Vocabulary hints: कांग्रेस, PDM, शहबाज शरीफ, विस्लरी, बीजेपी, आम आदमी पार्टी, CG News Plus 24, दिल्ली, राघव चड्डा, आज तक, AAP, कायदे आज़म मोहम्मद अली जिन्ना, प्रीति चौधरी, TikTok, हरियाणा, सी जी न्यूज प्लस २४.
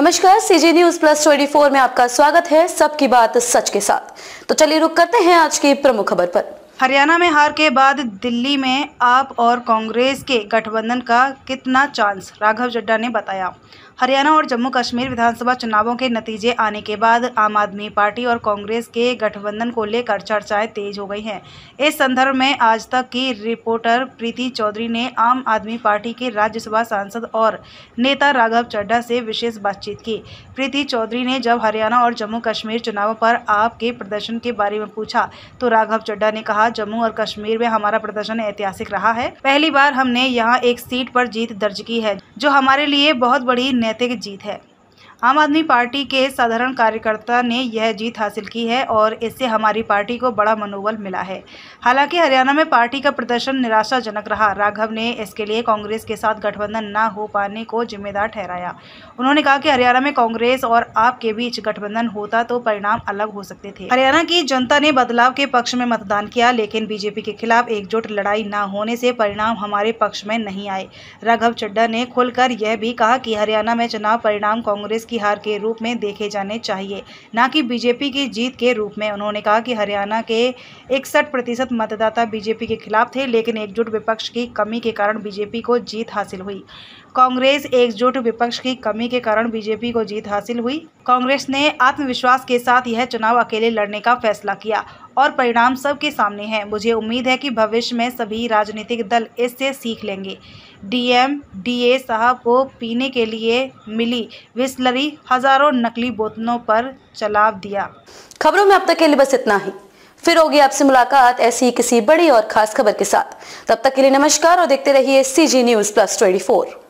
नमस्कार, सी जी news plus 24 में आपका स्वागत है सबकी बात सच के साथ। तो चलिए रुक करते हैं आज की प्रमुख खबर पर। हरियाणा में हार के बाद दिल्ली में आप और कांग्रेस के गठबंधन का कितना चांस, राघव चड्डा ने बताया। हरियाणा और जम्मू कश्मीर विधानसभा चुनावों के नतीजे आने के बाद आम आदमी पार्टी और कांग्रेस के गठबंधन को लेकर चर्चाएं तेज हो गई हैं। इस संदर्भ में आज तक की रिपोर्टर प्रीति चौधरी ने आम आदमी पार्टी के राज्यसभा सांसद और नेता राघव चड्डा से विशेष बातचीत की। प्रीति चौधरी ने जब हरियाणा और जम्मू कश्मीर चुनावों पर आपके प्रदर्शन के बारे में पूछा तो राघव चड्डा ने कहा, जम्मू और कश्मीर में हमारा प्रदर्शन ऐतिहासिक रहा है। पहली बार हमने यहाँ एक सीट पर जीत दर्ज की है, जो हमारे लिए बहुत बड़ी नैतिक जीत है। आम आदमी पार्टी के साधारण कार्यकर्ता ने यह जीत हासिल की है और इससे हमारी पार्टी को बड़ा मनोबल मिला है। हालांकि हरियाणा में पार्टी का प्रदर्शन निराशाजनक रहा। राघव ने इसके लिए कांग्रेस के साथ गठबंधन ना हो पाने को जिम्मेदार ठहराया। उन्होंने कहा कि हरियाणा में कांग्रेस और आप के बीच गठबंधन होता तो परिणाम अलग हो सकते थे। हरियाणा की जनता ने बदलाव के पक्ष में मतदान किया, लेकिन बीजेपी के खिलाफ एकजुट लड़ाई न होने से परिणाम हमारे पक्ष में नहीं आए। राघव चड्डा ने खुलकर यह भी कहा कि हरियाणा में चुनाव परिणाम कांग्रेस की हार के रूप में देखे जाने चाहिए, न कि बीजेपी की जीत के रूप में। उन्होंने कहा कि हरियाणा के 61% मतदाता बीजेपी के खिलाफ थे, लेकिन एकजुट विपक्ष की कमी के कारण बीजेपी को जीत हासिल हुई। कांग्रेस एकजुट विपक्ष की कमी के कारण बीजेपी को जीत हासिल हुई। कांग्रेस ने आत्मविश्वास के साथ यह चुनाव अकेले लड़ने का फैसला किया और परिणाम सबके सामने है। मुझे उम्मीद है कि भविष्य में सभी राजनीतिक दल इससे सीख लेंगे। DMDA साहब को पीने के लिए मिली विस्लरी, हजारों नकली बोतलों पर चलाव दिया। खबरों में अब तक के लिए बस इतना ही। फिर होगी आपसे मुलाकात ऐसी ही किसी बड़ी और खास खबर के साथ। तब तक के लिए नमस्कार और देखते रहिए CG News Plus 24।